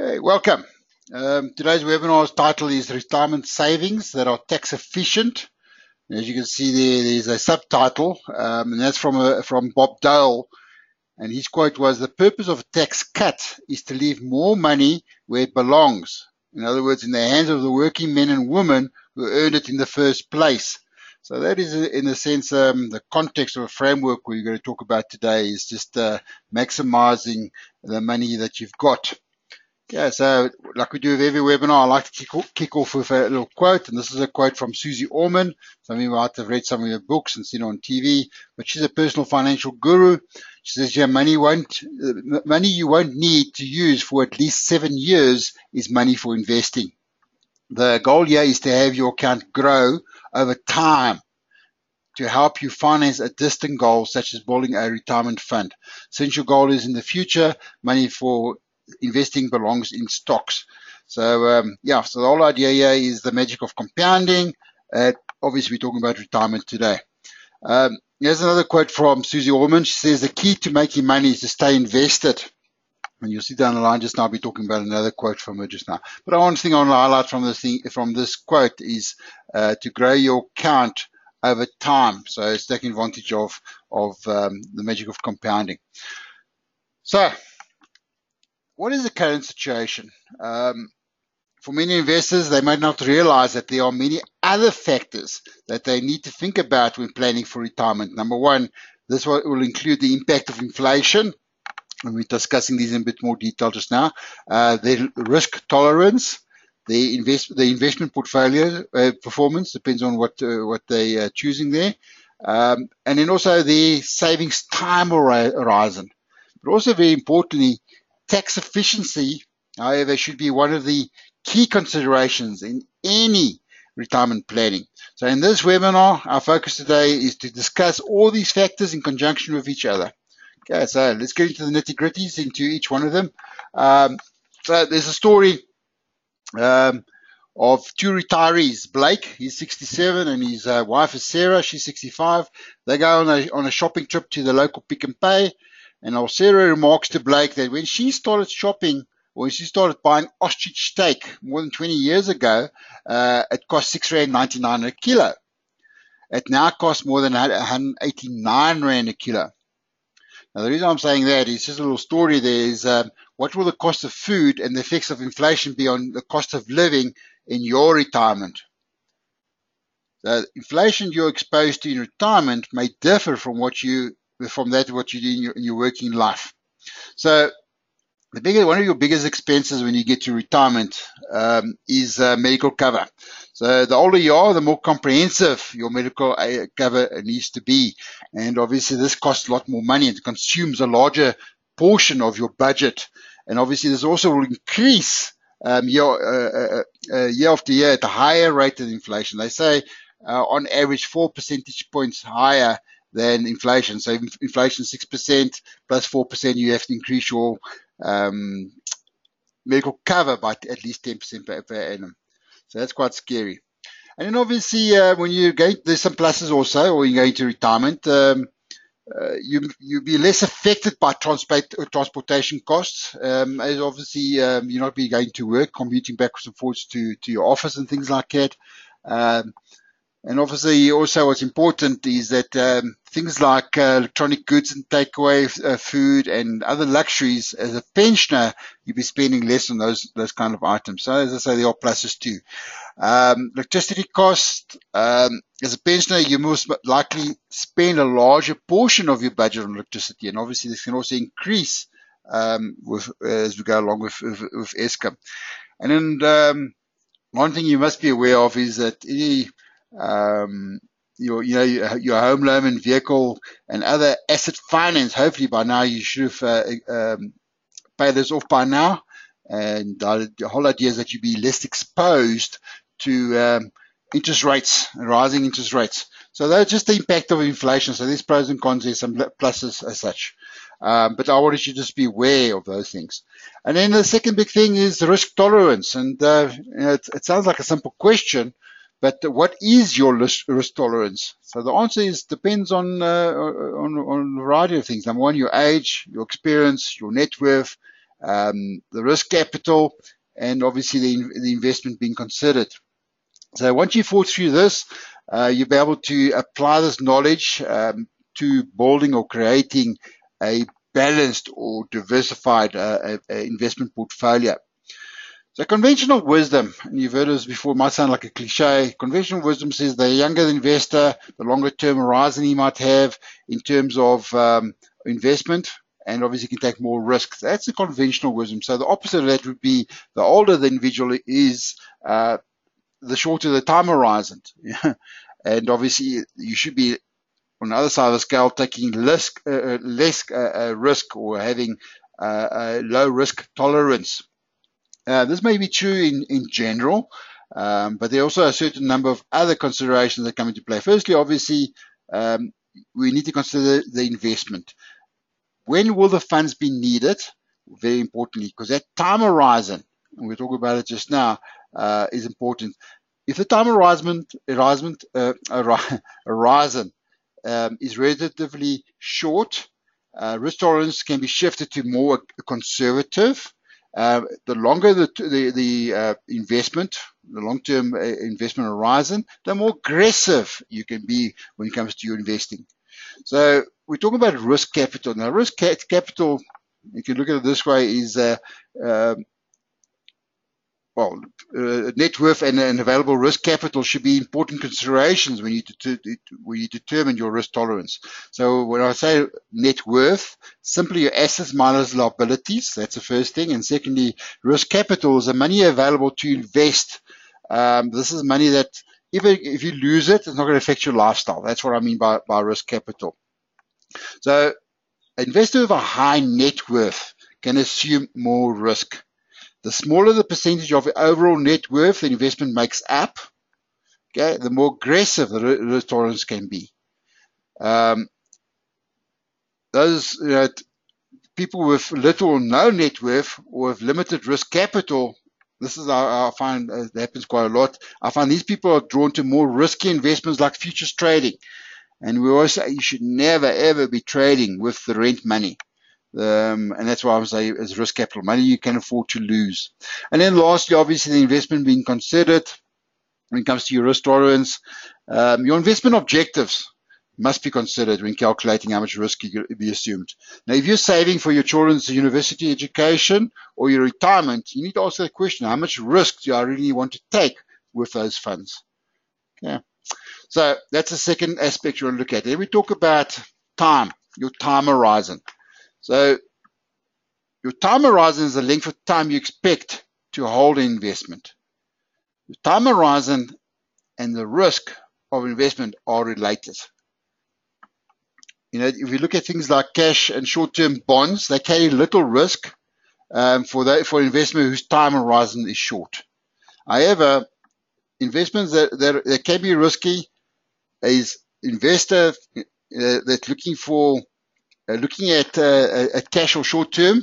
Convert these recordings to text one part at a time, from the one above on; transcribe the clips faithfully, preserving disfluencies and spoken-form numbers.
Hey, welcome. Um, today's webinar's title is Retirement Savings That Are Tax Efficient. And as you can see there, there's a subtitle, um, and that's from, a, from Bob Dole. And his quote was, "The purpose of a tax cut is to leave more money where it belongs. In other words, in the hands of the working men and women who earned it in the first place." So that is, in a sense, um, the context of a framework we're going to talk about today is just uh, maximizing the money that you've got. Yeah, so like we do with every webinar, I like to kick off, kick off with a little quote, and this is a quote from Suze Orman. Some of you might have read some of her books and seen on T V, but she's a personal financial guru. She says, "Your money won't, money you won't need to use for at least seven years is money for investing. The goal here is to have your account grow over time to help you finance a distant goal, such as building a retirement fund. Since your goal is in the future, money for investing belongs in stocks." So um, yeah, so the whole idea here is the magic of compounding. Uh, obviously, we're talking about retirement today. Um, here's another quote from Suze Orman. She says, "The key to making money is to stay invested." And you'll see down the line just now, I'll be talking about another quote from her just now. But one thing I want to highlight from this thing, from this quote is uh, to grow your account over time. So it's taking advantage of of um, the magic of compounding. So, what is the current situation? Um, for many investors, they might not realize that there are many other factors that they need to think about when planning for retirement. Number one, this will include the impact of inflation, and we're discussing these in a bit more detail just now. Uh, the risk tolerance, the invest, the investment portfolio uh, performance, depends on what uh, what they are choosing there, um, and then also the savings time horizon. But also very importantly, tax efficiency, however, should be one of the key considerations in any retirement planning. So in this webinar, our focus today is to discuss all these factors in conjunction with each other. Okay, so let's get into the nitty-gritties into each one of them. Um, so there's a story um, of two retirees. Blake, he's sixty-seven, and his uh, wife is Sarah, she's sixty-five. They go on a, on a shopping trip to the local Pick and Pay. And old Sarah remarks to Blake that when she started shopping, or when she started buying ostrich steak more than twenty years ago, uh, it cost six rand ninety-nine a kilo. It now costs more than one hundred eighty-nine rand a kilo. Now, the reason I'm saying that is just a little story there is um, what will the cost of food and the effects of inflation be on the cost of living in your retirement? The inflation you're exposed to in retirement may differ from what you from that what you do in your, in your working life. So the bigger, one of your biggest expenses when you get to retirement um, is uh, medical cover. So the older you are, the more comprehensive your medical cover needs to be. And obviously this costs a lot more money and consumes a larger portion of your budget. And obviously this also will increase um, year, uh, uh, year after year at a higher rate of inflation. They say uh, on average four percentage points higher than inflation. So inflation six percent plus four percent, you have to increase your um, medical cover by at least ten percent per, per annum. So that's quite scary. And then obviously uh, when you're going, there's some pluses also, or you're going to retirement, um, uh, you, you'll be less affected by transport, transportation costs, um, as obviously um, you're not be going to work, commuting backwards and forwards to, to your office and things like that. Um, And obviously, also what's important is that um, things like uh, electronic goods and takeaway uh, food and other luxuries, as a pensioner, you'll be spending less on those those kind of items. So as I say, there are pluses too. Um, electricity cost, um, as a pensioner, you most likely spend a larger portion of your budget on electricity. And obviously, this can also increase um, with, uh, as we go along with, with, with Eskom. And then um, one thing you must be aware of is that any... Um, your, you know, your home loan and vehicle and other asset finance. Hopefully by now you should have uh, um, paid this off by now. And the whole idea is that you be less exposed to um, interest rates, rising interest rates. So that's just the impact of inflation. So there's pros and cons, there's some pluses as such. Um, but I wanted you to just be aware of those things. And then the second big thing is the risk tolerance. And uh, you know, it, it sounds like a simple question. But what is your risk tolerance? So the answer is depends on, uh, on on a variety of things. Number one, your age, your experience, your net worth, um, the risk capital, and obviously the, the investment being considered. So once you fall through this, uh, you'll be able to apply this knowledge um, to building or creating a balanced or diversified uh, a, a investment portfolio. So conventional wisdom, and you've heard this before, might sound like a cliche. Conventional wisdom says the younger the investor, the longer term horizon he might have in terms of um, investment, and obviously can take more risks. That's the conventional wisdom. So the opposite of that would be the older the individual is, uh, the shorter the time horizon. And obviously you should be on the other side of the scale taking less, uh, less uh, risk or having uh, a low risk tolerance. Uh, this may be true in, in general, um, but there are also a certain number of other considerations that come into play. Firstly, obviously, um, we need to consider the investment. When will the funds be needed? Very importantly, because that time horizon, and we're talking about it just now, uh, is important. If the time horizon, horizon, uh, horizon um, is relatively short, uh, risk tolerance can be shifted to more conservative. Uh, the longer the the, the uh, investment, the long-term uh, investment horizon, the more aggressive you can be when it comes to your investing. So we're talking about risk capital. Now, risk capital, you can look at it this way, is uh, um, well, uh, net worth and, and available risk capital should be important considerations when you, when you determine your risk tolerance. So when I say net worth, simply your assets minus liabilities. That's the first thing. And secondly, risk capital is the money available to invest. Um, this is money that if, it, if you lose it, it's not going to affect your lifestyle. That's what I mean by, by risk capital. So an investor with a high net worth can assume more risk. The smaller the percentage of the overall net worth the investment makes up, okay, the more aggressive the risk tolerance can be. Um, those you know, people with little or no net worth or with limited risk capital, this is how I find uh, it happens quite a lot. I find these people are drawn to more risky investments like futures trading. And we always say you should never, ever be trading with the rent money. Um, and that's why I would say as risk capital, money you can afford to lose. And then lastly, obviously, the investment being considered when it comes to your risk tolerance. Um, your investment objectives must be considered when calculating how much risk you could be assumed. Now, if you're saving for your children's university education or your retirement, you need to ask the question, how much risk do I really want to take with those funds? Okay. So that's the second aspect you want to look at. Then we talk about time, your time horizon. So your time horizon is the length of time you expect to hold an investment. The time horizon and the risk of investment are related. You know, if you look at things like cash and short-term bonds, they carry little risk um, for that, for investment whose time horizon is short. However, investments that, that, that can be risky is investor uh, that's looking for Uh, looking at uh, at cash or short term,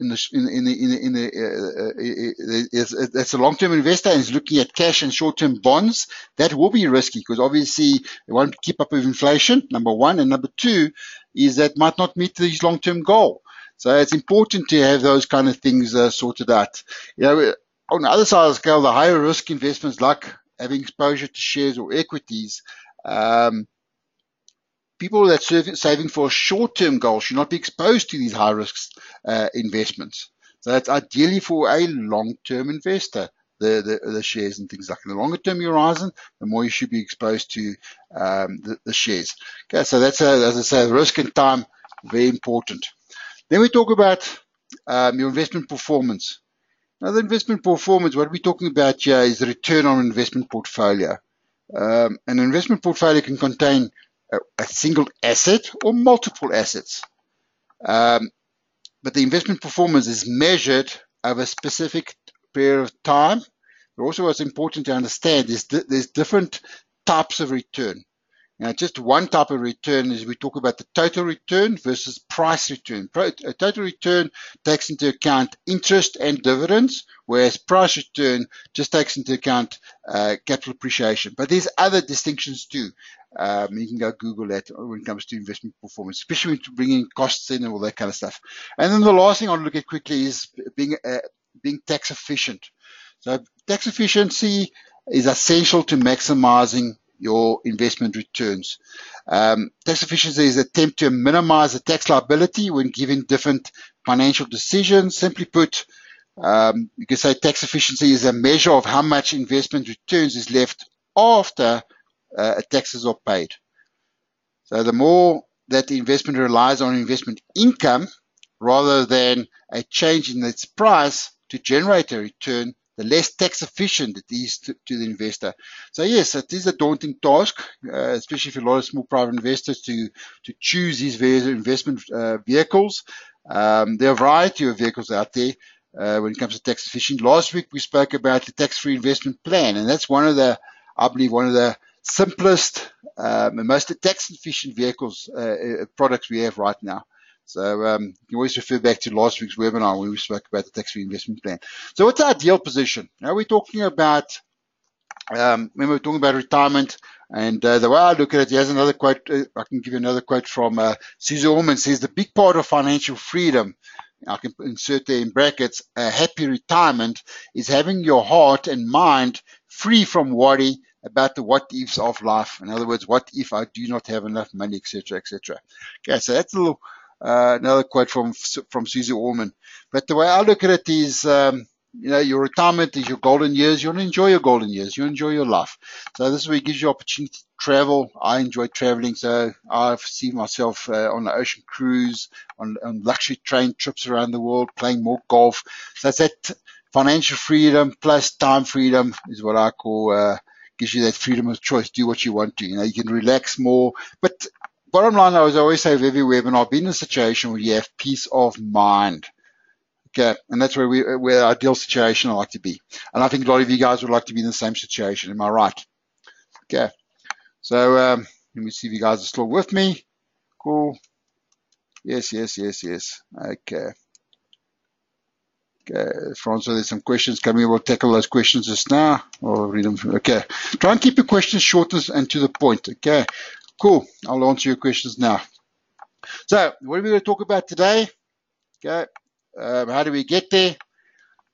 in the in in the in the, in the uh, uh, is, that's a long term investor and is looking at cash and short term bonds. That will be risky because obviously they won't keep up with inflation. Number one, and number two is that might not meet this long term goal. So it's important to have those kind of things uh, sorted out. You know, on the other side of the scale, the higher risk investments like having exposure to shares or equities. Um, People that are saving for a short-term goal should not be exposed to these high-risk uh, investments. So that's ideally for a long-term investor, the, the, the shares and things like that. The longer-term horizon, the more you should be exposed to um, the, the shares. Okay, so that's, a, as I say, risk and time, very important. Then we talk about um, your investment performance. Now, the investment performance, what we're talking about here is the return on investment portfolio. Um, an investment portfolio can contain a single asset or multiple assets. Um, but the investment performance is measured over a specific period of time. But also what's important to understand is th there's different types of return. Now, just one type of return is we talk about the total return versus price return. Pro a total return takes into account interest and dividends, whereas price return just takes into account uh, capital appreciation. But there's other distinctions too. Um, you can go Google that when it comes to investment performance, especially when you bring in costs in and all that kind of stuff. And then the last thing I want to look at quickly is being uh, being tax efficient. So tax efficiency is essential to maximizing your investment returns. Um, tax efficiency is an attempt to minimize the tax liability when given different financial decisions. Simply put, um, you can say tax efficiency is a measure of how much investment returns is left after uh, taxes are paid. So the more that the investment relies on investment income rather than a change in its price to generate a return, the less tax efficient it is to, to the investor. So yes, it is a daunting task, uh, especially for a lot of small private investors to to choose these various investment uh, vehicles. Um, there are a variety of vehicles out there uh, when it comes to tax efficient. Last week we spoke about the tax-free investment plan, and that's one of the, I believe, one of the simplest um, and most tax efficient vehicles uh, products we have right now. So um, you can always refer back to last week's webinar when we spoke about the tax-free investment plan. So what's our ideal position? Now we're talking about, um, when we're talking about retirement, and uh, the way I look at it, here's another quote, uh, I can give you another quote from uh, Suze Orman. Says, the big part of financial freedom, I can insert there in brackets, a happy retirement, is having your heart and mind free from worry about the what-ifs of life. In other words, what if I do not have enough money, et cetera, et cetera. Okay, so that's a little... Uh, another quote from from Suze Orman. But the way I look at it is, um, you know, your retirement is your golden years. You want to enjoy your golden years. You enjoy your life. So this is where it gives you opportunity to travel. I enjoy traveling, so I've seen myself uh, on an ocean cruise, on, on luxury train trips around the world, playing more golf. So that's that financial freedom plus time freedom is what I call, uh, gives you that freedom of choice. Do what you want to. You know, you can relax more, but bottom line, as I always say with every webinar, be in a situation where you have peace of mind. Okay, and that's where we, where our ideal situation I like to be. And I think a lot of you guys would like to be in the same situation. Am I right? Okay, so um, let me see if you guys are still with me. Cool. Yes, yes, yes, yes. Okay. Okay, Francois, there's some questions coming. We'll tackle those questions just now. I'll read them. Okay. Try and keep your questions short and to the point. Okay. Cool. I'll answer your questions now. So, what are we going to talk about today? Okay. Um, how do we get there?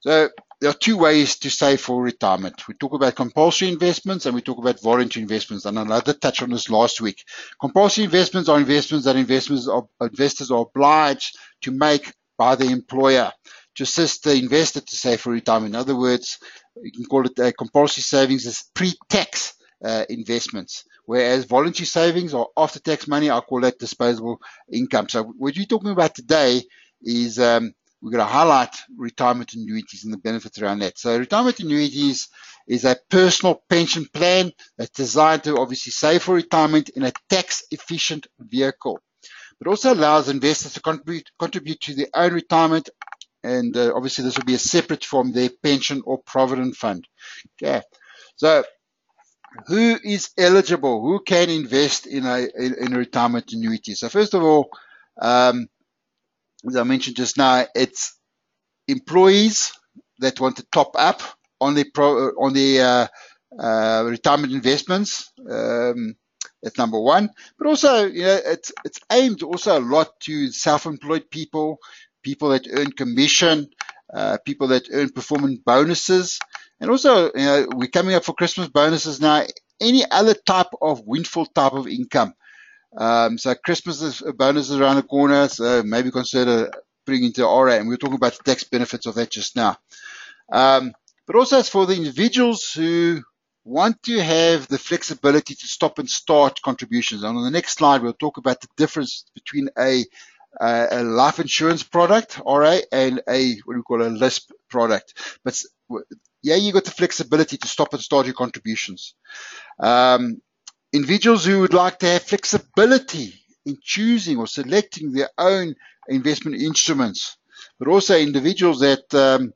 So, there are two ways to save for retirement. We talk about compulsory investments and we talk about voluntary investments. And I did touch on this last week. Compulsory investments are investments that investors are, investors are obliged to make by the employer to assist the investor to save for retirement. In other words, you can call it a compulsory savings as pre-tax uh, investments. Whereas voluntary savings or after-tax money, I call that disposable income. So what you're talking about today is um, we're going to highlight retirement annuities and the benefits around that. So retirement annuities is a personal pension plan that's designed to obviously save for retirement in a tax-efficient vehicle. It also allows investors to contribute, contribute to their own retirement, and uh, obviously this will be a separate from their pension or provident fund. Okay, so who is eligible? Who can invest in a in, in a retirement annuity? So first of all, um, as I mentioned just now, it's employees that want to top up on the pro, on the uh, uh, retirement investments. Um, that's number one. But also, you know, it's it's aimed also a lot to self-employed people, people that earn commission, uh, people that earn performance bonuses. And also, you know, we're coming up for Christmas bonuses now. Any other type of windfall type of income. Um, so Christmas is a bonus around the corner, so maybe consider putting into R A. And we were talking about the tax benefits of that just now. Um, but also it's for the individuals who want to have the flexibility to stop and start contributions. And on the next slide, we'll talk about the difference between a Uh, a life insurance product, R A, and a what we call a LISP product. But yeah, you got the flexibility to stop and start your contributions. Um, individuals who would like to have flexibility in choosing or selecting their own investment instruments, but also individuals that um,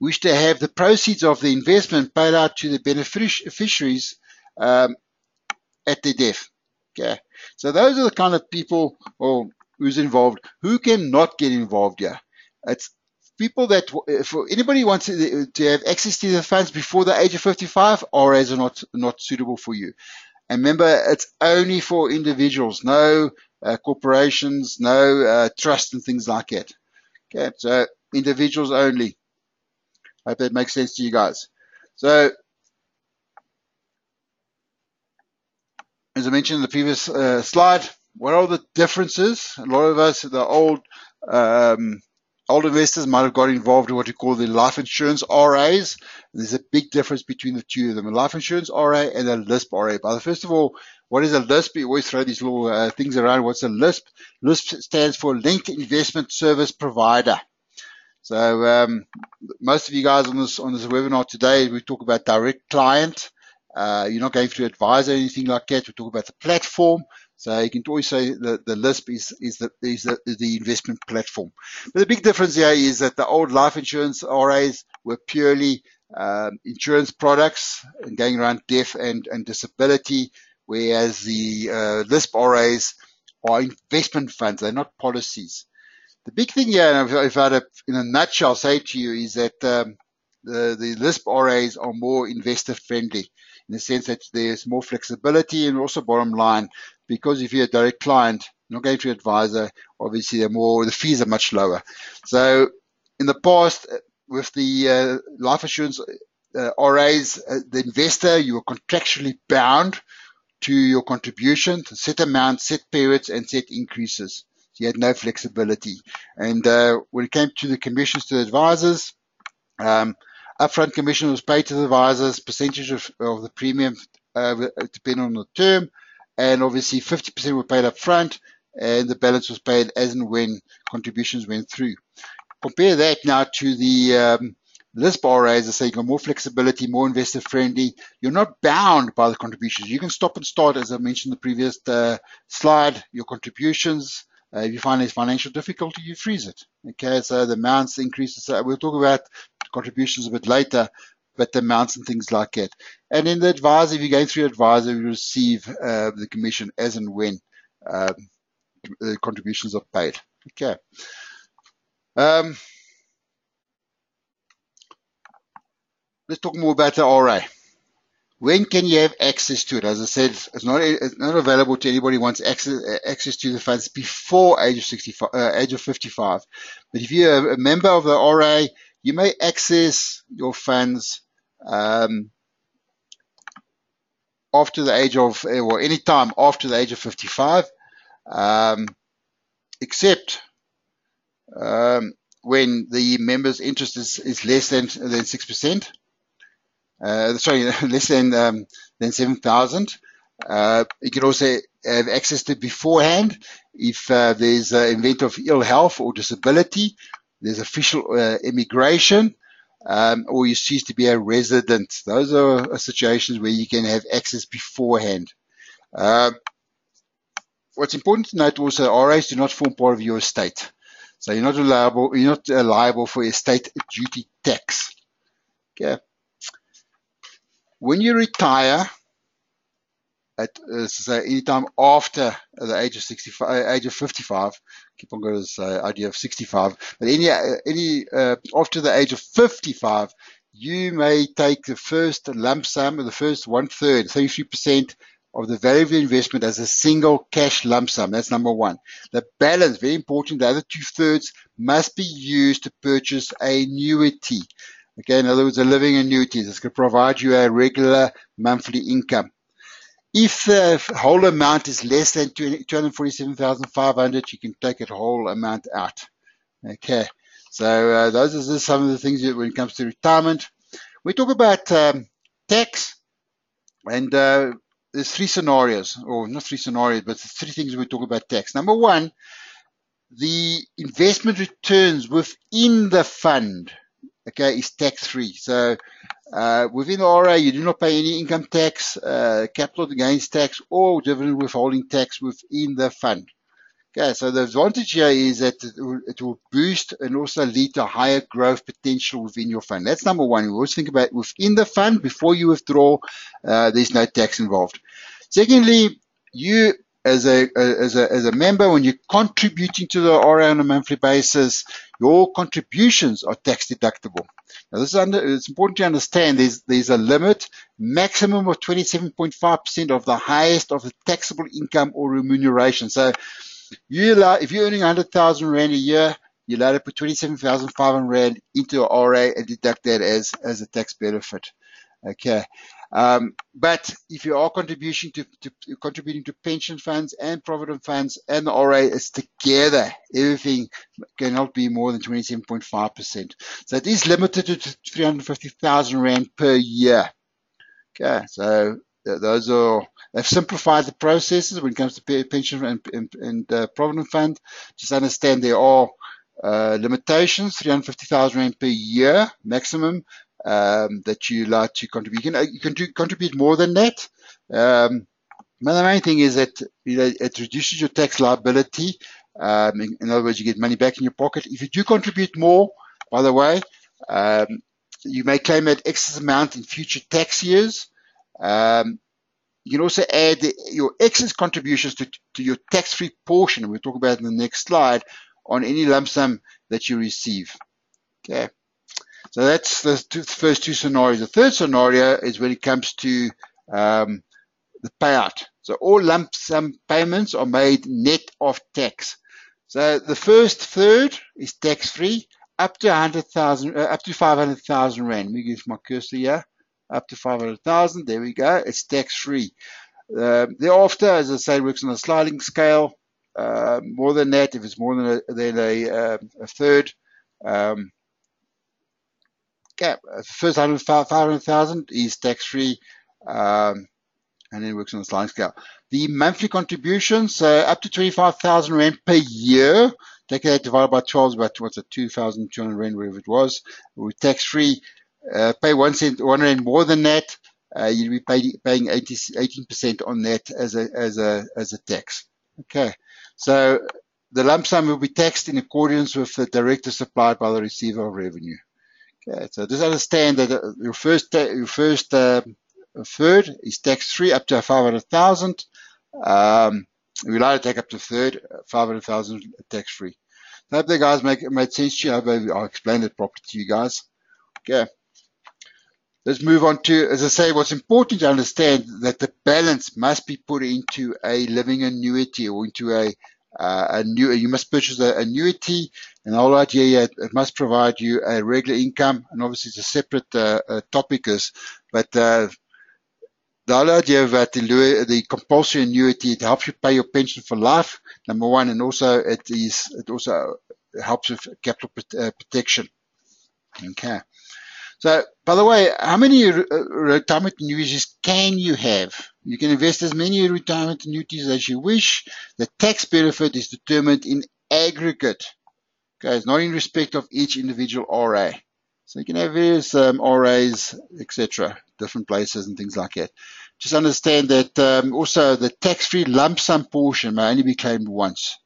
wish to have the proceeds of the investment paid out to the beneficiaries um, at their death. Okay, so those are the kind of people or who's involved, who cannot get involved here. It's people that, for anybody who wants to have access to the funds before the age of fifty-five, R As are not, not suitable for you. And remember, it's only for individuals, no uh, corporations, no uh, trust and things like that. Okay, so individuals only. I hope that makes sense to you guys. So, as I mentioned in the previous uh, slide, what are the differences? A lot of us, the old um, old investors, might have got involved in what we call the life insurance R As. There's a big difference between the two of them, a life insurance R A and a LISP R A. But first of all, what is a LISP? We always throw these little uh, things around. What's a LISP? LISP stands for Linked Investment Service Provider. So um, most of you guys on this on this webinar today, we talk about direct client. Uh, you're not going to advise or anything like that. We talk about the platform. So you can always say that the LISP is, is, the, is the, the investment platform. But the big difference here is that the old life insurance R As were purely um, insurance products and going around death and, and disability, whereas the uh, LISP R As are investment funds. They're not policies. The big thing here, and if, if I had a, in a nutshell say to you, is that um, the, the LISP R As are more investor-friendly, in the sense that there's more flexibility, and also bottom line, because if you're a direct client, not going to advisor, obviously they're more, the fees are much lower. So in the past, with the uh, life insurance uh, R As, uh, the investor, you were contractually bound to your contribution, to set amounts, set periods, and set increases. So you had no flexibility. And uh, when it came to the commissions to the advisors, um, upfront commission was paid to the advisors, percentage of, of the premium uh, depending on the term, and obviously fifty percent were paid up front, and the balance was paid as and when contributions went through. Compare that now to the um, LISP R As, as I say, you've got more flexibility, more investor friendly. You're not bound by the contributions. You can stop and start, as I mentioned in the previous uh, slide, your contributions. Uh, if you find there's financial difficulty, you freeze it. Okay, so the amounts increases. So we'll talk about contributions a bit later, but the amounts and things like that. And in the advisor, if you're going through advisor, you receive uh, the commission as and when um, the contributions are paid. Okay. Um, let's talk more about the R A. When can you have access to it? As I said, it's not it's not available to anybody who wants access access to the funds before age of sixty-five, uh, age of fifty-five. But if you're a member of the R A, you may access your funds um, after the age of, or any time after the age of fifty-five, um, except um, when the member's interest is, is less than than six percent. Uh, sorry, less than um, than seven thousand. Uh, you can also have access to it beforehand if uh, there's an event of ill health or disability, there's official uh, immigration, um, or you cease to be a resident. Those are situations where you can have access beforehand. Uh, what's important to note also, R As do not form part of your estate, so you're not liable. You're not uh, liable for estate duty tax. Okay. When you retire, at uh, so any time after the age of sixty-five, age of fifty-five, keep on going with this uh, idea of sixty-five. But any uh, any uh, after the age of fifty-five, you may take the first lump sum, or the first one third, thirty-three percent of the value of the investment as a single cash lump sum. That's number one. The balance, very important. The other two thirds must be used to purchase an annuity. Okay, in other words, a living annuity that's going to provide you a regular monthly income. If the whole amount is less than two hundred forty-seven thousand five hundred dollars, you can take the whole amount out. Okay, so uh, those are some of the things that when it comes to retirement. We talk about um, tax, and uh, there's three scenarios, or not three scenarios, but three things we talk about tax. Number one, the investment returns within the fund. Okay, it's tax-free. So uh, within the R A, you do not pay any income tax, uh, capital gains tax, or dividend withholding tax within the fund. Okay, so the advantage here is that it will, it will boost and also lead to higher growth potential within your fund. That's number one. We always think about within the fund before you withdraw. Uh, there's no tax involved. Secondly, you as a as a as a member, when you're contributing to the R A on a monthly basis, your contributions are tax deductible. Now, this is under, it's important to understand. There's there's a limit, maximum of twenty-seven point five percent of the highest of the taxable income or remuneration. So, you allow, if you're earning one hundred thousand rand a year, you're allowed to put twenty-seven thousand five hundred rand into an R A and deduct that as as a tax benefit. Okay. Um, but if you are contribution to, to, to contributing to pension funds and provident funds and the R A, it's together. Everything cannot be more than twenty-seven point five percent. So it is limited to three hundred fifty thousand rand per year. Okay, so th those are, they've simplified the processes when it comes to pension and, and, and uh, provident fund. Just understand there are uh, limitations, three hundred fifty thousand rand per year maximum. Um, that you like to contribute. You can, you can do, contribute more than that. Um, but the main thing is that, you know, it reduces your tax liability. Um, in, in other words, you get money back in your pocket. If you do contribute more, by the way, um, you may claim that excess amount in future tax years. Um, you can also add the, your excess contributions to, to your tax-free portion. We'll talk about it in the next slide on any lump sum that you receive. Okay. So that's the two, first two scenarios. The third scenario is when it comes to um, the payout. So all lump sum payments are made net of tax. So the first third is tax-free, up to one hundred thousand, uh, up to five hundred thousand rand. Let me give my cursor here. Up to five hundred thousand. There we go. It's tax-free. Uh, thereafter, as I say, works on a sliding scale. Uh, more than that, if it's more than a, than a, uh, a third. Um, Yeah, first five hundred thousand is tax-free, um, and then works on the sliding scale. The monthly contributions, so up to twenty-five thousand rand per year. Take that divided by twelve, about what's it, two thousand two hundred rand, whatever it was. With tax-free, uh, pay one cent, one rand more than that. Uh, you'll be pay, paying eighteen percent on that as a as a as a tax. Okay, so the lump sum will be taxed in accordance with the directive supplied by the receiver of revenue. Okay, so just understand that your first your first uh, third is tax-free up to five hundred thousand. Um, we like to take up to third, five hundred thousand tax-free. I hope that guys make made sense to you. I hope I explained it properly to you guys. Okay, let's move on to, as I say, what's important to understand that the balance must be put into a living annuity or into a Uh, a new, you must purchase an annuity, and the whole idea yeah, it, it must provide you a regular income. And obviously, it's a separate uh, uh, topic, is, but uh, the whole idea about the, the compulsory annuity, it helps you pay your pension for life, number one, and also it is it also helps with capital uh, protection. Okay. So, by the way, how many re retirement annuities can you have? You can invest as many retirement annuities as you wish. The tax benefit is determined in aggregate. Okay, it's not in respect of each individual R A. So you can have various um, R As, et cetera, different places and things like that. Just understand that um, also the tax-free lump sum portion may only be claimed once.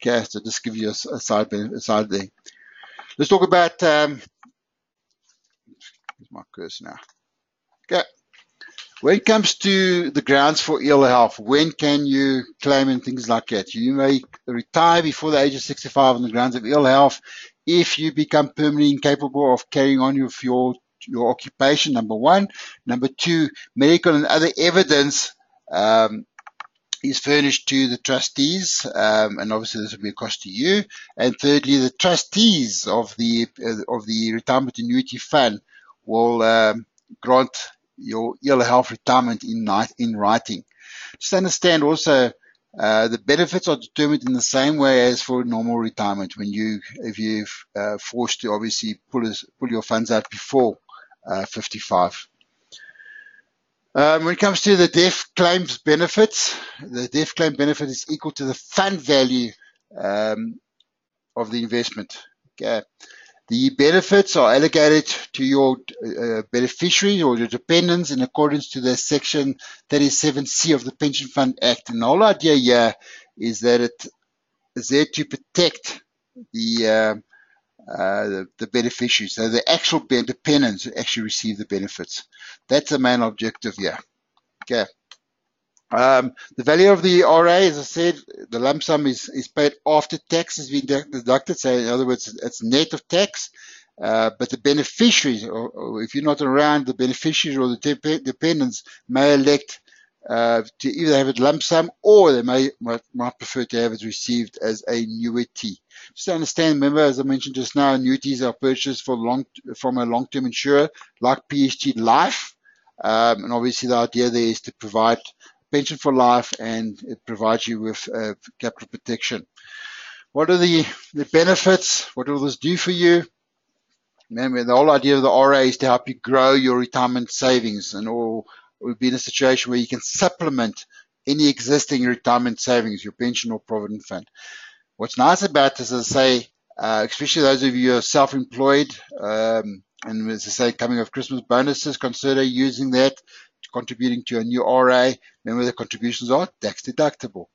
Okay, so just give you a, a side benefit, a side there. Let's talk about... Um, my curse now. Okay. When it comes to the grounds for ill health, when can you claim and things like that? You may retire before the age of sixty-five on the grounds of ill health if you become permanently incapable of carrying on with your, your occupation, number one. Number two, medical and other evidence um, is furnished to the trustees, um, and obviously this will be a cost to you. And thirdly, the trustees of the, uh, of the retirement annuity fund will um, grant your ill health retirement in, in writing. Just understand also uh, the benefits are determined in the same way as for normal retirement. When you, if you're uh, forced to obviously pull a, pull your funds out before uh, fifty-five. Um, when it comes to the death claims benefits, the death claim benefit is equal to the fund value um, of the investment. Okay. The benefits are allocated to your uh, beneficiary or your dependents in accordance to the section thirty-seven C of the Pension Fund Act. And the whole idea here is that it is there to protect the uh, uh, the, the beneficiaries, so the actual dependents who actually receive the benefits. That's the main objective here. Okay. Um, the value of the R A, as I said, the lump sum is, is paid after tax has been deducted. So in other words, it's net of tax. Uh, but the beneficiaries, or, or if you're not around, the beneficiaries or the dep dependents may elect uh, to either have it lump sum, or they may might, might prefer to have it received as an annuity. Just to understand, remember, as I mentioned just now, annuities are purchased for long, from a long-term insurer like P S G Life, um, and obviously the idea there is to provide pension for life, and it provides you with uh, capital protection. What are the, the benefits? What will this do for you? Remember, the whole idea of the R A is to help you grow your retirement savings, and or we'll be in a situation where you can supplement any existing retirement savings, your pension or provident fund. What's nice about this is, I say, uh, especially those of you who are self-employed, um, and as I say, coming off Christmas bonuses, consider using that, to contributing to a new R A. Remember, the contributions are tax deductible.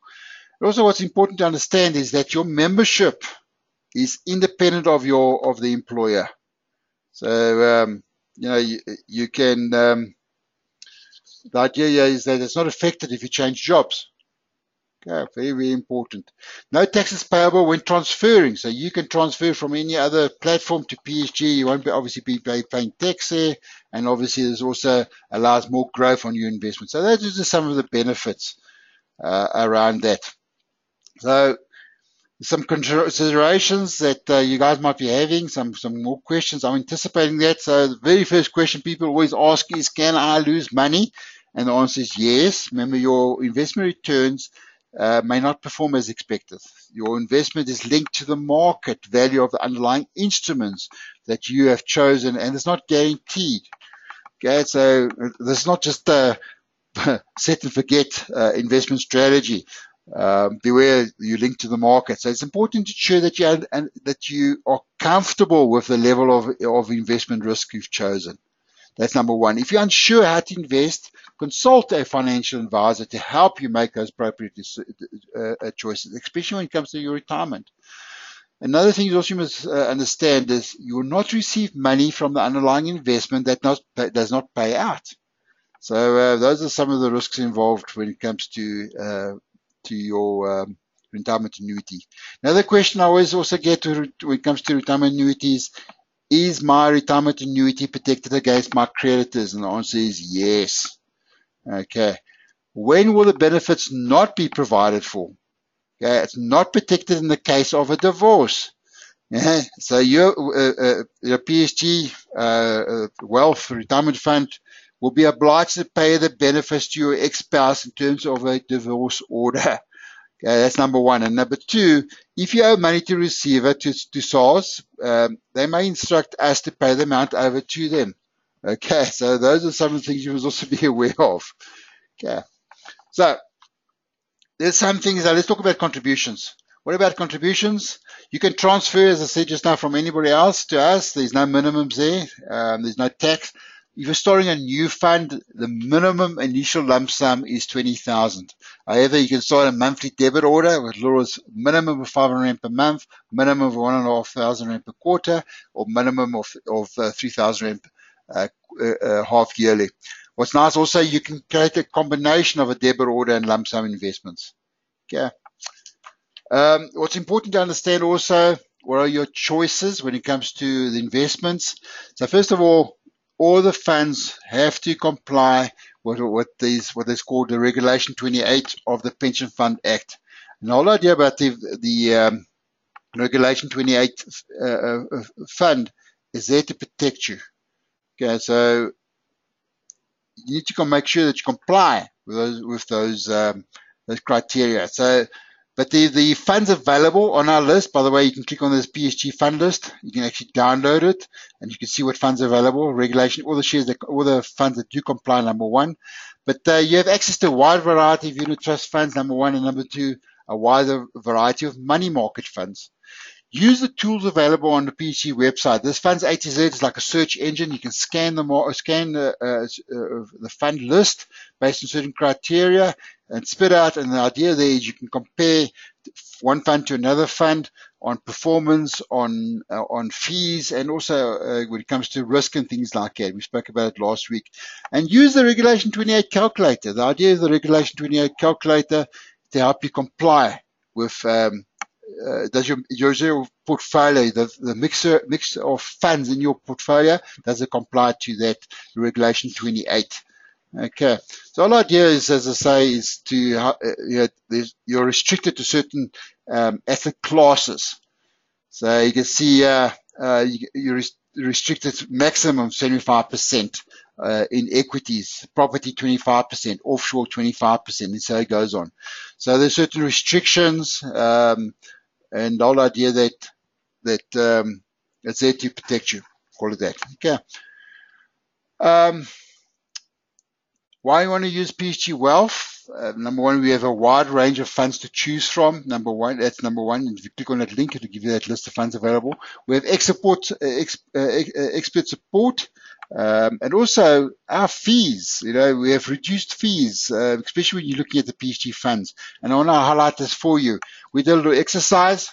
But also, what's important to understand is that your membership is independent of your of the employer. So, um, you know, you, you can, um, the idea is that it's not affected if you change jobs. Okay, very, very important. No taxes payable when transferring. So you can transfer from any other platform to P S G. You won't be obviously be paying tax there. And obviously this also allows more growth on your investment. So those are just some of the benefits uh, around that. So, some considerations that uh, you guys might be having, some some more questions. I'm anticipating that. So the very first question people always ask is, can I lose money? And the answer is yes. Remember, your investment returns uh, may not perform as expected. Your investment is linked to the market value of the underlying instruments that you have chosen, and it's not guaranteed. Okay, so this is not just a set and forget uh, investment strategy. Um, beware, you link to the market. So it's important to ensure that you are, and that you are comfortable with the level of, of investment risk you've chosen. That's number one. If you're unsure how to invest, consult a financial advisor to help you make those appropriate uh, choices, especially when it comes to your retirement. Another thing you also must uh, understand is you will not receive money from the underlying investment that, not, that does not pay out. So uh, those are some of the risks involved when it comes to uh, to your um, retirement annuity. Another question I always also get when it comes to retirement annuities, is my retirement annuity protected against my creditors? And the answer is yes. Okay. When will the benefits not be provided for? Okay. It's not protected in the case of a divorce. Yeah. So your, uh, uh, your P S G uh, uh, wealth retirement fund will be obliged to pay the benefits to your ex-spouse in terms of a divorce order. Okay, that's number one. And number two, if you owe money to receiver, to, to SARS, um, they may instruct us to pay the amount over to them. Okay, so those are some of the things you must also be aware of. Okay, so there's some things. Now let's talk about contributions. What about contributions? You can transfer, as I said just now, from anybody else to us. There's no minimums there. Um, there's no tax. If you're starting a new fund, the minimum initial lump sum is twenty thousand. However, you can start a monthly debit order with Laura's minimum of five hundred rand per month, minimum of one and a half thousand rand per quarter, or minimum of, of uh, three thousand rand uh, uh, half yearly. What's nice also, you can create a combination of a debit order and lump sum investments. Okay. Um, what's important to understand also, what are your choices when it comes to the investments? So first of all, all the funds have to comply with what these what is called the Regulation twenty-eight of the Pension Fund Act. And the whole idea about the the um, Regulation twenty-eight uh, fund is there to protect you. Okay, so you need to make sure that you comply with those with those um, those criteria. So. But the, the funds available on our list, by the way, you can click on this P S G fund list. You can actually download it, and you can see what funds are available, regulation, all the shares, that, all the funds that do comply, number one. But uh, you have access to a wide variety of unit trust funds, number one, and number two, a wider variety of money market funds. Use the tools available on the P S G website. This Funds A to Z is like a search engine. You can scan the, or scan the, uh, uh, the fund list based on certain criteria and spit out. And the idea there is you can compare one fund to another fund on performance, on uh, on fees, and also uh, when it comes to risk and things like that. We spoke about it last week. And use the Regulation twenty-eight calculator. The idea of the Regulation twenty-eight calculator to help you comply with um, uh, does your your portfolio, the, the mixer mix of funds in your portfolio, does it comply to that Regulation twenty-eight? Okay, so our idea is, as I say, is to uh, you know, you're restricted to certain um, asset classes. So you can see uh, uh, you, you're restricted maximum seventy-five percent uh, in equities, property twenty-five percent, offshore twenty-five percent, and so it goes on. So there's certain restrictions, um, and the whole idea that that um, it's there to protect you. Call it that. Okay. Um, Why you want to use P S G Wealth? Uh, number one, we have a wide range of funds to choose from. Number one, that's number one. And if you click on that link, it'll give you that list of funds available. We have expert, ex, uh, expert support, um, and also our fees. You know, we have reduced fees, uh, especially when you're looking at the P S G funds. And I want to highlight this for you. We did a little exercise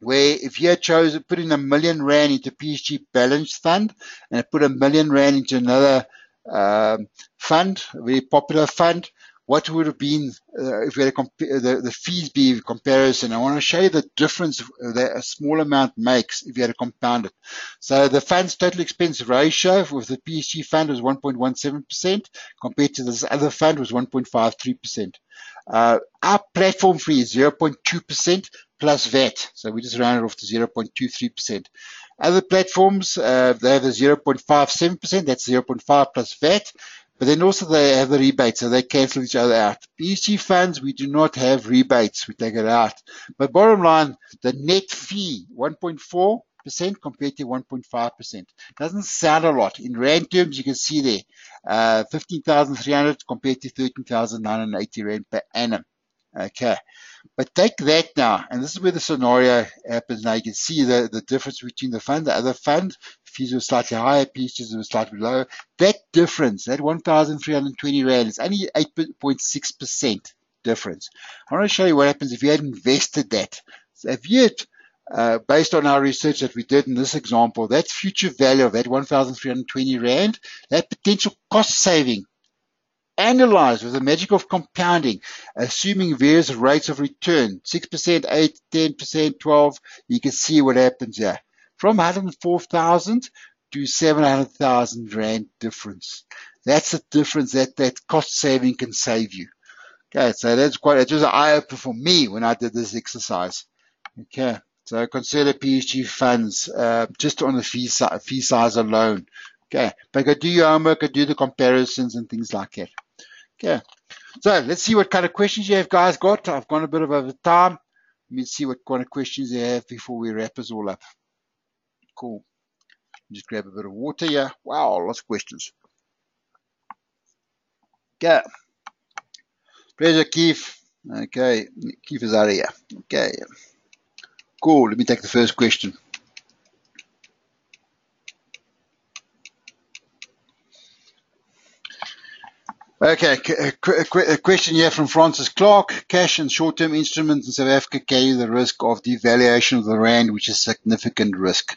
where if you had chosen, put in a million rand into P S G Balanced Fund and put a million rand into another Um, fund, a very popular fund, what would have been uh, if we had a the, the fees be comparison. I want to show you the difference that a small amount makes if you had to compound it. So the fund's total expense ratio with the P S G fund was one point one seven percent compared to this other fund was one point five three percent. Uh, our platform fee is zero point two percent plus V A T, so we just rounded off to zero point two three percent. Other platforms, uh, they have a zero point five seven percent, that's zero point five plus V A T, but then also they have the rebates, so they cancel each other out. P S G funds, we do not have rebates, we take it out. But bottom line, the net fee, one point four percent compared to one point five percent. Doesn't sound a lot. In rand terms, you can see there, uh, fifteen thousand three hundred compared to thirteen thousand nine hundred eighty rand per annum. Okay, but take that now, and this is where the scenario happens. Now you can see the, the difference between the fund, the other fund, fees were slightly higher, P S Gs were slightly lower. That difference, that one thousand three hundred twenty rand, is only eight point six percent difference. I want to show you what happens if you had invested that. So if you had, uh, based on our research that we did in this example, that future value of that one thousand three hundred twenty rand, that potential cost saving, analyzed with the magic of compounding, assuming various rates of return, six percent, eight, ten percent, twelve, you can see what happens here. From one hundred four thousand to seven hundred thousand rand difference. That's the difference that that cost saving can save you. Okay, so that's quite, it was an eye-opener for me when I did this exercise. Okay, so consider P S G funds uh, just on the fee, si fee size alone. Okay, but go do your homework, go do the comparisons and things like that. Okay, so let's see what kind of questions you have guys got. I've gone a bit over time. Let me see what kind of questions they have before we wrap us all up. Cool. Just grab a bit of water here. Wow, lots of questions. Okay. Pleasure, Keith. Okay, Keith is out of here. Okay. Cool, let me take the first question. Okay, a question here from Francis Clark. Cash and short-term instruments in South Africa carry the risk of devaluation of the rand, which is significant risk.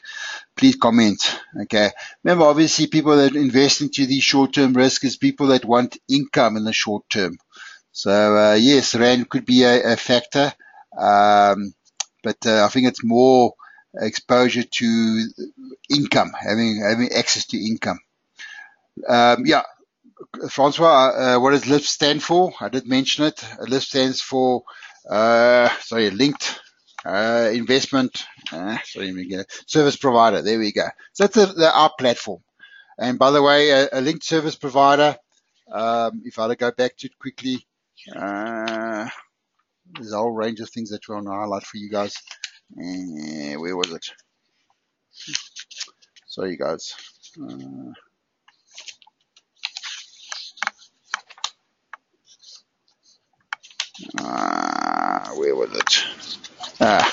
Please comment. Okay. Remember, obviously, people that invest into these short-term risk is people that want income in the short term. So, uh, yes, rand could be a, a factor, um, but uh, I think it's more exposure to income, having, having access to income. Um, yeah. Francois, uh, what does LISP stand for? I did mention it. LISP stands for, uh, sorry, linked uh, investment. Uh, sorry, we go service provider. There we go. So that's the, the, our platform. And by the way, a, a linked service provider. Um, if I had to go back to it quickly, uh, there's a whole range of things that we want to highlight for you guys. Uh, where was it? Sorry, guys. Uh, Ah, where was it? Ah,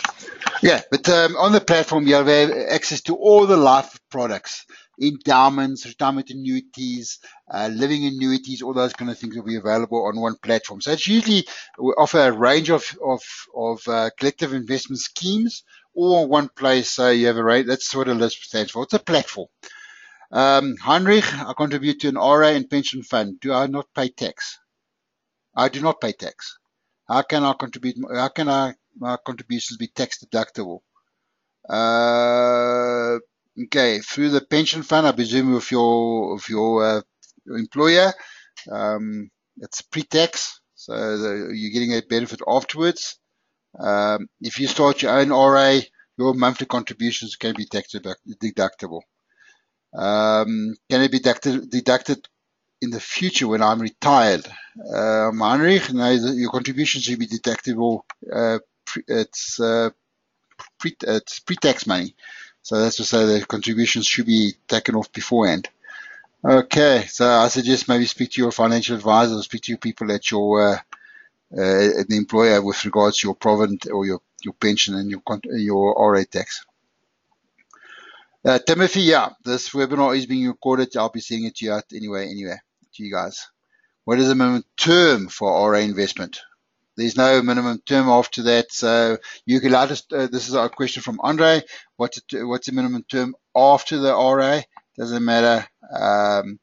yeah, but um, on the platform you have access to all the life products, endowments, retirement annuities, uh, living annuities, all those kind of things will be available on one platform. So it's usually, we offer a range of, of, of uh, collective investment schemes all in one place, uh, you have a rate. That's what a LISP stands for. It's a platform. Um, Heinrich, I contribute to an R A and pension fund. Do I not pay tax? I do not pay tax. How can I contribute? How can I, my contributions be tax deductible? Uh, okay, through the pension fund, I presume of your of your uh, employer, um, it's pre-tax, so the, you're getting a benefit afterwards. Um, if you start your own R A, your monthly contributions can be tax deductible. Um, can it be deducted, deducted in the future when I'm retired? Um, Heinrich, no, your contributions should be deductible. Uh, pre, it's uh, pre, it's pre-tax money, so that's to say the contributions should be taken off beforehand. Okay, so I suggest maybe speak to your financial advisor, or speak to your people at your uh, uh, at the employer with regards to your provident or your your pension and your your R A tax. Uh, Timothy, yeah, this webinar is being recorded. I'll be sending it to you out anyway, anyway, to you guys. What is the minimum term for R A investment? There's no minimum term after that. So you can let us, uh, this is a question from Andre. What's the, what's the minimum term after the R A? Doesn't matter. Um,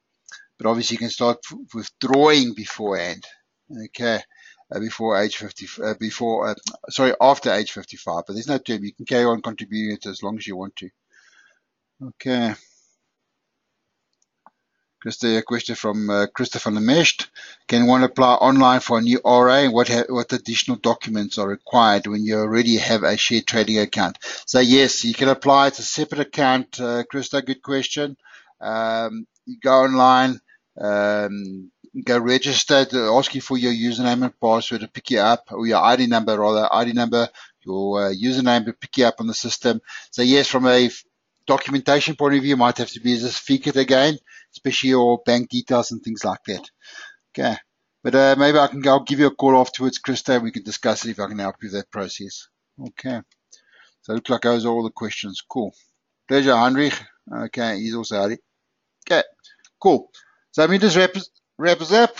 but obviously you can start withdrawing beforehand. Okay. Uh, before age fifty, uh, before, uh, sorry, after age fifty-five, but there's no term. You can carry on contributing it as long as you want to. Okay. Just a question from uh, Christopher Lemesht. Can one apply online for a new R A? What ha what additional documents are required when you already have a share trading account? So yes, you can apply. It's a separate account. Uh, Christa, good question. Um, you go online, um, go register, ask you for your username and password to pick you up, or your I D number, rather, I D number, your uh, username to pick you up on the system. So yes, from a documentation point of view, might have to be this FICA again, especially your bank details and things like that. Okay, but uh, maybe I can go give you a call afterwards, Krista, and we can discuss it if I can help you with that process. Okay, so it looks like those are all the questions. Cool. Pleasure, Heinrich. Okay, he's also out. Okay, cool. So let me just wrap, wrap us up.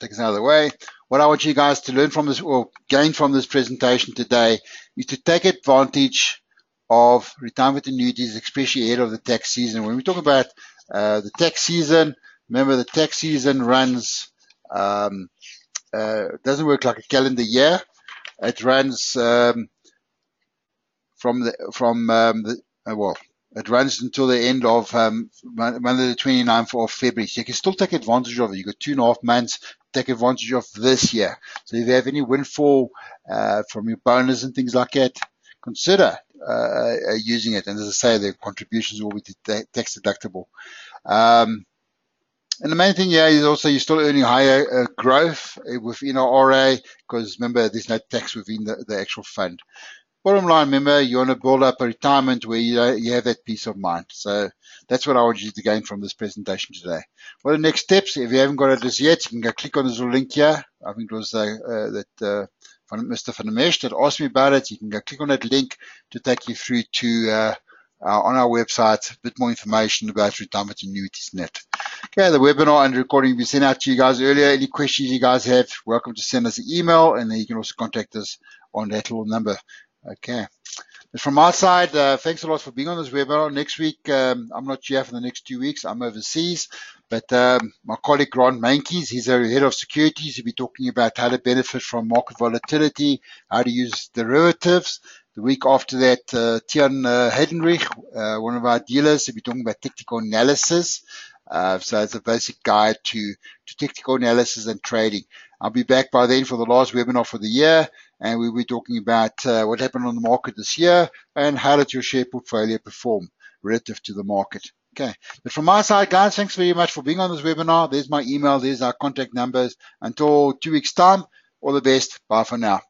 Take us out of the way. What I want you guys to learn from this or gain from this presentation today is to take advantage of retirement annuities, especially ahead of the tax season. When we talk about uh, the tax season, remember the tax season runs, um, uh, doesn't work like a calendar year. It runs um, from the, from um, the, uh, well, it runs until the end of um, Monday the twenty-ninth of February. So you can still take advantage of it. You've got two and a half months to take advantage of this year. So if you have any windfall uh, from your bonus and things like that, consider uh, using it. And as I say, the contributions will be tax deductible. Um, and the main thing here is also you're still earning higher uh, growth within our R A because, remember, there's no tax within the, the actual fund. Bottom line, remember, you want to build up a retirement where you, uh, you have that peace of mind. So that's what I want you to gain from this presentation today. What are the next steps? If you haven't got it as yet, you can go click on this little link here. I think it was uh, uh, that... Uh, Mister Van der Mesh that asked me about it. You can go click on that link to take you through to uh, uh, on our website a bit more information about retirement annuities and that. Okay, the webinar and recording we sent out to you guys earlier. Any questions you guys have, welcome to send us an email, and then you can also contact us on that little number. Okay. But from our side, uh, thanks a lot for being on this webinar. Next week, um, I'm not here for the next two weeks. I'm overseas. But um, my colleague, Grant Mankies, he's our head of securities. He'll be talking about how to benefit from market volatility, how to use derivatives. The week after that, uh, Tian uh, Heidenrich, uh, one of our dealers, he'll be talking about technical analysis. Uh, so it's a basic guide to, to technical analysis and trading. I'll be back by then for the last webinar for the year. And we'll be talking about uh, what happened on the market this year and how did your share portfolio perform relative to the market. Okay. But from my side, guys, thanks very much for being on this webinar. There's my email. There's our contact numbers. Until two weeks' time, all the best. Bye for now.